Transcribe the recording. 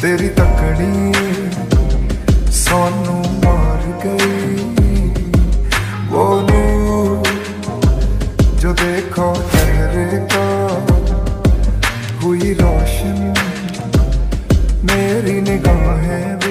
तेरी तकड़ी सानू मार गई वो नूर जो देखो चेहरे का हुई रोशन मेरी निगाहें।